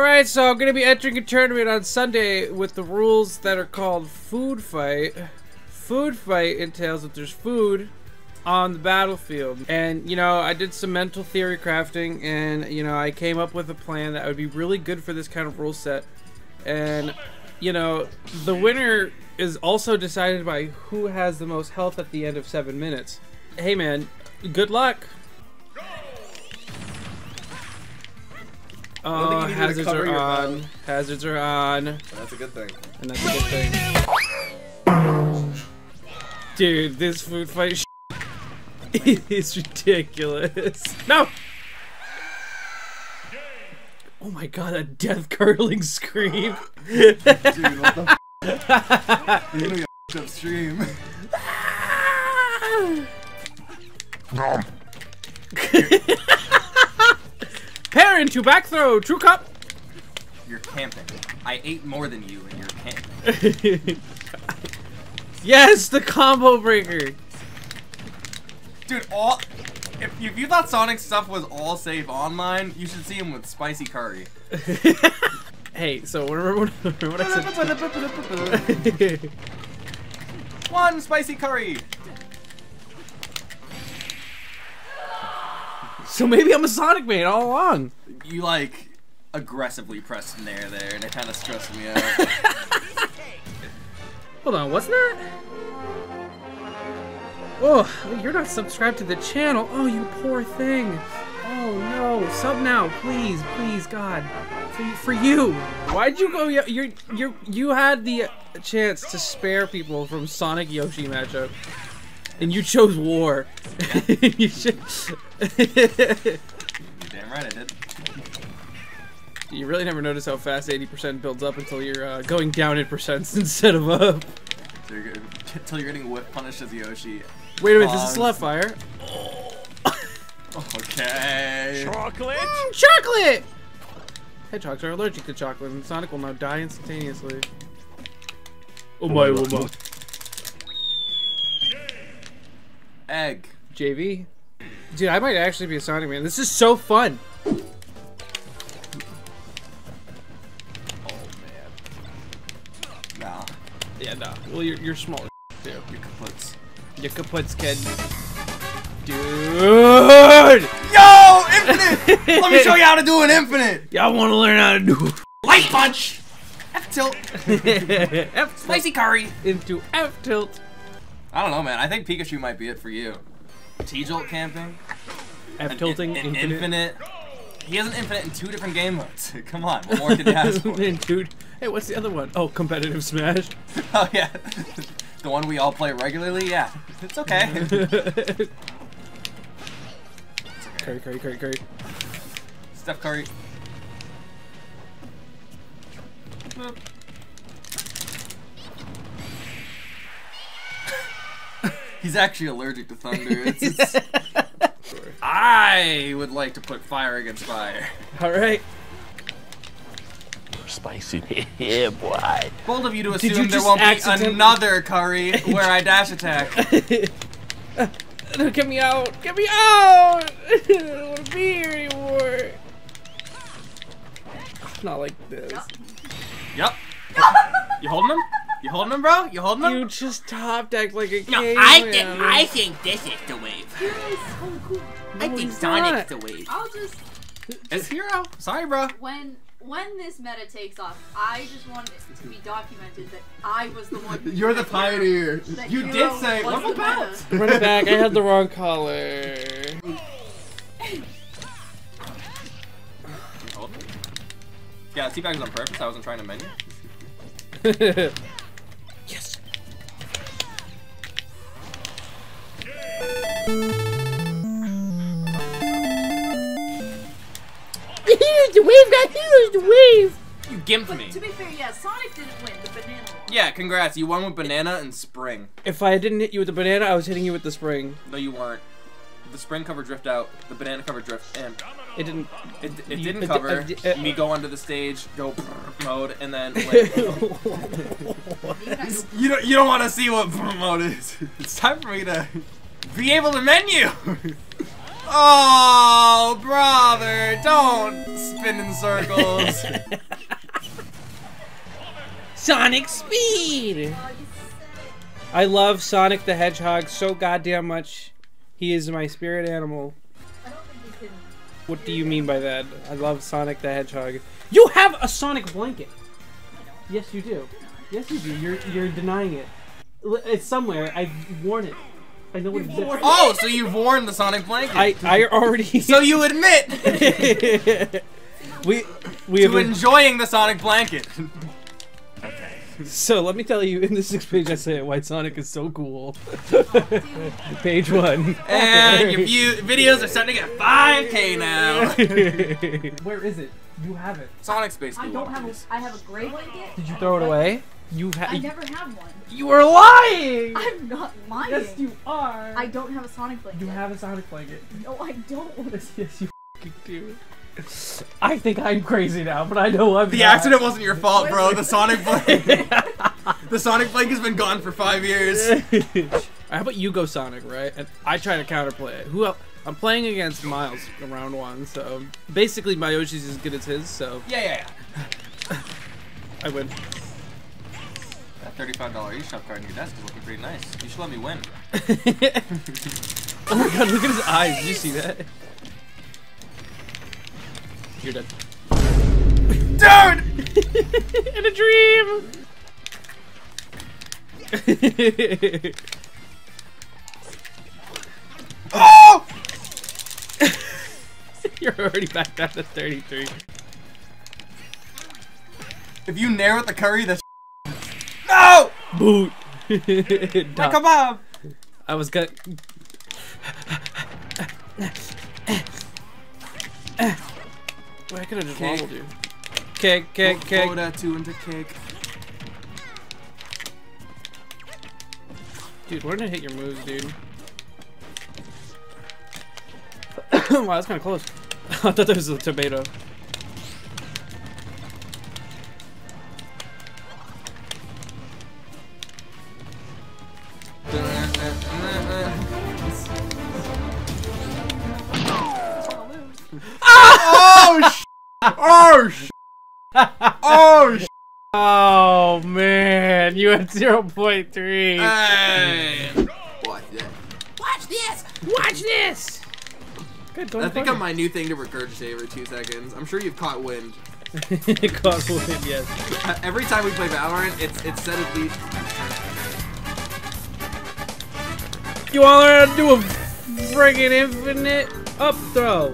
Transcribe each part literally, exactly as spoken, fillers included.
Alright, so I'm going to be entering a tournament on Sunday with the rules that are called Food Fight. Food Fight entails that there's food on the battlefield. And, you know, I did some mental theory crafting, and, you know, I came up with a plan that would be really good for this kind of rule set. And, you know, the winner is also decided by who has the most health at the end of seven minutes. Hey, man, good luck. Oh, hazards are on. Hazards are on. That's a good thing. And that's a good thing. Dude, this food fight sh is ridiculous. No! Oh my god, a death curdling scream. Dude, what the f? You're gonna get upstream. Pair into back throw, true cup. You're camping. I ate more than you, and you're camping. Yes, the combo breaker. Dude, all if, if you thought Sonic's stuff was all save online, you should see him with spicy curry. Hey, so remember what I said? One spicy curry. So maybe I'm a Sonic man all along. You like aggressively pressed in there, there, and it kind of stressed me out. Hold on, what's that? Oh, you're not subscribed to the channel. Oh, you poor thing. Oh no, sub now, please, please, God, for, for you. Why'd you go? You you you had the chance to spare people from Sonic Yoshi matchup. And you chose war. Yeah. You should. You're damn right I did. You really never notice how fast eighty percent builds up until you're uh, going down in percents instead of up. So you're good. Until you're getting whip punished as Yoshi. Wait a minute, this is slap fire. Oh. Okay. Chocolate. Mm, chocolate. Hedgehogs are allergic to chocolate, and Sonic will now die instantaneously. Oh my, oh my. Egg. J V. Dude, I might actually be a Sonic man. This is so fun. Oh, man. Nah. Yeah, nah. Well, you're, you're small as too. You're kaputs. You're kaputs, kid. Dude! Yo! Infinite! Let me show you how to do an infinite! Y'all want to learn how to do light punch! F-tilt! F-tilt. Spicy curry! Into F-tilt. I don't know, man. I think Pikachu might be it for you. T-Jolt camping. F-tilting. An, an, an infinite. infinite. He has an infinite in two different game modes. Come on, what more can you ask for? Dude. Hey, what's the other one? Oh, competitive Smash. Oh, yeah. The one we all play regularly? Yeah. It's okay. It's okay. Curry, curry, curry, curry. Steph Curry. Boop. He's actually allergic to thunder. It's, it's... I would like to put fire against fire. All right. Spicy. Yeah, boy. Bold of you to assume you there won't accidentally... be another curry where I dash attack. Get me out. Get me out. I don't want to be here anymore. Not like this. Yep. You holding him? You holding him, bro? You holding him? You just top decked like a no, game. No, I think I think this is the wave. You're so cool. No, I think Sonic's not the wave. I'll just. It's Hero. Sorry, bro. When when this meta takes off, I just want it to be documented that I was the one. Who You're the pioneer. You Hero did say. What about? Run it back. I had the wrong color. Yeah, teabag was on purpose. I wasn't trying to menu. Yes. He used the wave, guys. He used the wave. You gimped me. To be fair, yeah, Sonic didn't win the banana. Yeah, congrats. You won with banana and spring. If I didn't hit you with the banana, I was hitting you with the spring. No, you weren't. The spring cover drift out. The banana cover drift in. It didn't. It, it you, didn't cover. It, it, me go onto the stage, go mode, and then. Like, you don't. You don't want to see what mode is. It's time for me to be able to menu. Oh, brother, don't spin in circles. Sonic Speed! I love Sonic the Hedgehog so goddamn much. He is my spirit animal. I don't think you can. What do you mean by that? I love Sonic the Hedgehog. You have a Sonic blanket! Yes, you do. Yes, you do. You're, you're denying it. It's somewhere. I've worn it. I know what it is. Oh, so you've worn the Sonic blanket. I, I already... So you admit we, we to enjoying the Sonic blanket. Okay. So let me tell you, in the sixth page I say why Sonic is so cool. Page one. And your view videos are starting to get five K now. Where is it? You have it. Sonic Space. I don't have it. I have a gray blanket. Did you throw it away? You ha I never have one. You are lying! I'm not lying. Yes, you are. I don't have a Sonic blanket. You have a Sonic blanket. No, I don't. Yes, yes you f***ing do. I think I'm crazy now, but I know I'm The not. accident wasn't your fault, bro. The Sonic blanket. The Sonic blanket has been gone for five years. How about you go Sonic, right? And I try to counterplay it. Who else? I'm playing against Miles in round one, so basically my Yoshi's as good as his, so... Yeah, yeah, yeah. I win. thirty-five dollar eShop card in your desk is looking pretty nice. You should let me win. Oh my god, look at his eyes. Did you see that? You're dead. Dude! In a dream! Oh! You're already back down to thirty-three. If you nair with the curry, that's... No! Boot. Like a bomb. I was gonna. I could have just wobbled you. Kick, kick, kick. Throw that two into kick. Dude, we're gonna hit your moves, dude. Wow, that's kind of close. I thought that was a tomato. Oh sh! Oh sh! Oh man, you had zero point three. Hey. Watch this! Watch this! Watch this! Good, I think I'm my new thing to regurgitate every two seconds. I'm sure you've caught wind. Caught wind, yes. Uh, every time we play Valorant, it's it's said at least. You all are gonna do a friggin' infinite up throw.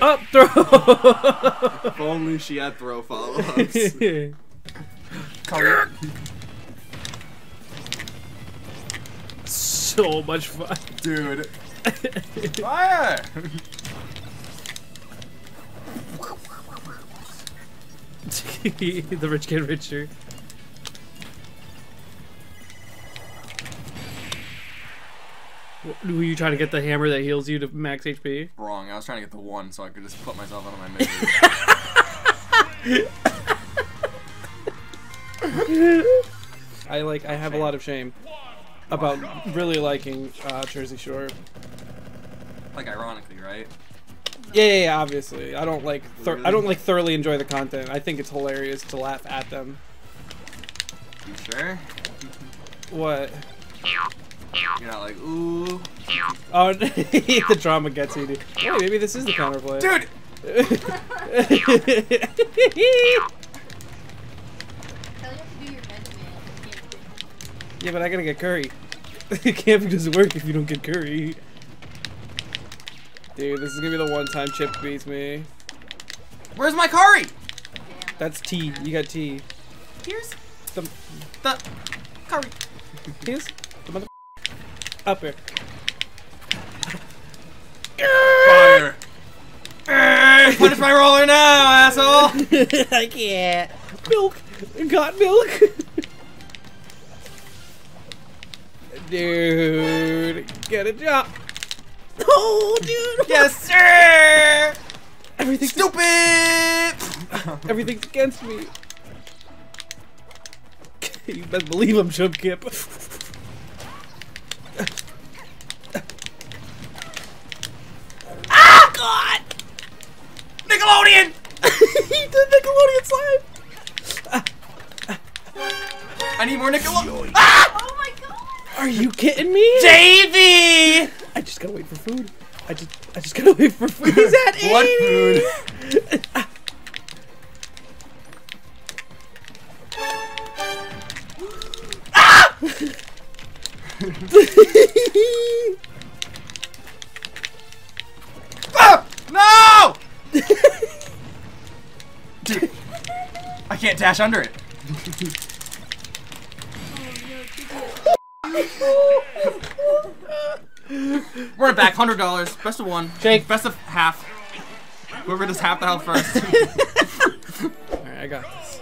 Up throw! If only she had throw follow-ups. So much fun. Dude. Fire! The rich get richer. Were you trying to get the hammer that heals you to max H P? Wrong. I was trying to get the one so I could just put myself out of my misery. I like. I have shame. a lot of shame about oh really liking uh, Jersey Shore. Like ironically, right? Yeah, yeah, yeah, obviously. I don't like. Really? I don't like thoroughly enjoy the content. I think it's hilarious to laugh at them. You sure? What? You're not like, ooh. Oh, the drama gets you, dude. Hey, maybe this is the counterplay. Dude! Yeah, but I gotta get curry. Camping doesn't work if you don't get curry. Dude, this is gonna be the one time Chip beats me. Where's my curry? That's tea. You got tea. Here's the, the curry. Here's the mother. Up here. Fire. Punish my roller now, asshole! I can't. Milk. Got milk. Dude. Get a job. Oh, dude. Yes, sir. Everything's stupid. Everything's against me. You best believe I'm Chub Kip. I need more Nickelodeon. Ah! Oh my god! Are you kidding me? Davey! I just gotta wait for food. I just I just gotta wait for food. He's at eighty. What food? Ah! Ah! No! Dude, I can't dash under it. We're back, hundred dollars. Best of one. Jake, best of half. Whoever does half the health first. All right, I got this.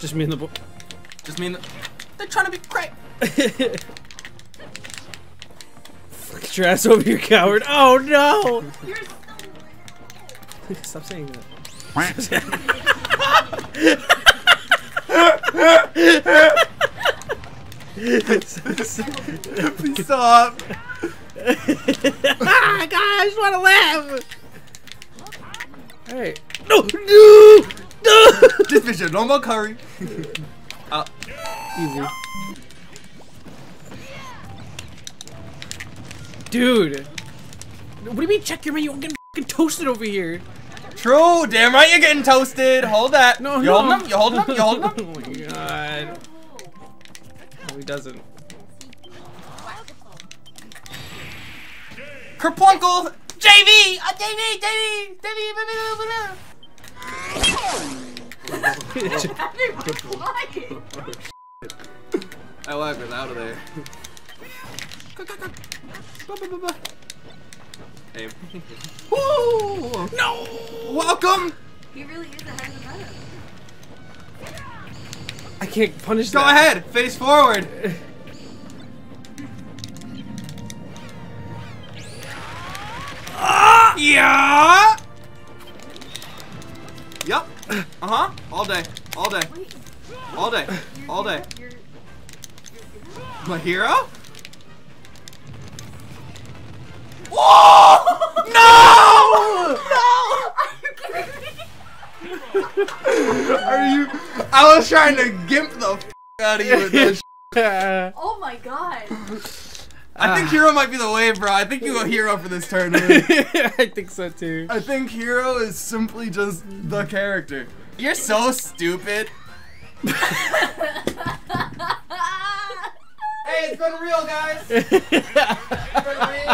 Just me and the boy. Just me and the. They're trying to be great. Get your ass over here, coward. Oh no! You're so... Stop saying that. Please stop! Ah, God, I just want to live! Alright. No! No! No! Just fish a normal curry. uh, easy. Dude! What do you mean check your menu? I'm getting f***ing toasted over here! True! Damn right you're getting toasted! Hold that! No, you no! Holding them? You holding them? You holding them? Oh my god. He doesn't. Kerplunkel! J V! Uh, J V! J V! J V! I like it out of there. Hey. Woo! No! Welcome! He really is ahead of the battle. I can't punish that. Go ahead, face forward. Ah! Yeah. Yup. Uh huh. All day. All day. All day. All day. My hero? Whoa! No! No! Are you? I was trying to gimp the f out of you with this. Oh my god! I think hero might be the way, bro. I think you go hero for this tournament. I think so too. I think hero is simply just the character. You're so stupid. Hey, it's been real, guys. It's been real.